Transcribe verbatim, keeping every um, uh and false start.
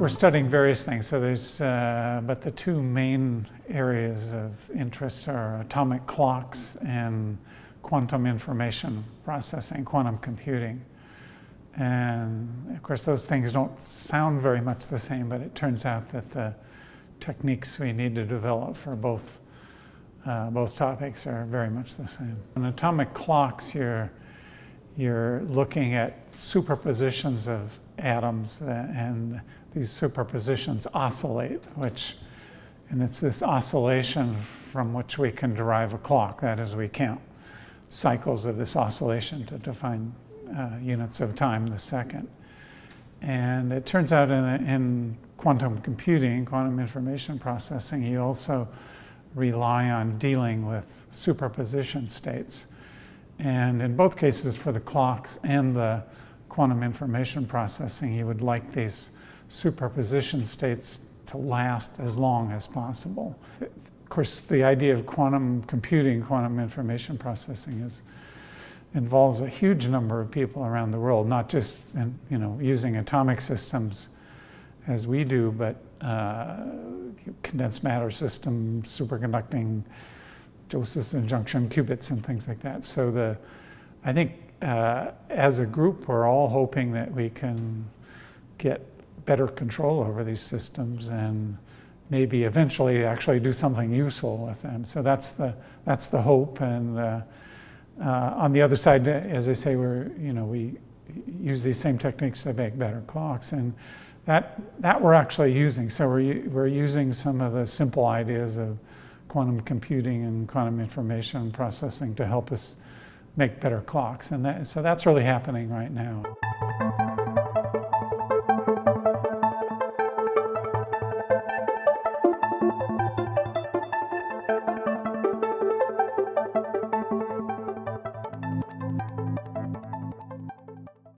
We're studying various things. So there's, uh, but the two main areas of interest are atomic clocks and quantum information processing, quantum computing. And of course, those things don't sound very much the same, but it turns out that the techniques we need to develop for both uh, both topics are very much the same. In atomic clocks, you're you're looking at superpositions of atoms, and these superpositions oscillate, which, and it's this oscillation from which we can derive a clock. That is, we count cycles of this oscillation to define Uh, units of time, the second. And it turns out in, in quantum computing, quantum information processing, you also rely on dealing with superposition states. And in both cases, for the clocks and the quantum information processing, you would like these superposition states to last as long as possible. Of course, the idea of quantum computing, quantum information processing is involves a huge number of people around the world, not just in, you know, using atomic systems as we do, but uh, condensed matter systems, superconducting, Josephson junction qubits, and things like that. So the, I think uh, as a group, we're all hoping that we can get better control over these systems and maybe eventually actually do something useful with them. So that's the, that's the hope. And Uh, Uh, on the other side, as I say, we're, you know, we use these same techniques to make better clocks, and that, that we're actually using. So we're, we're using some of the simple ideas of quantum computing and quantum information processing to help us make better clocks. And that, so that's really happening right now.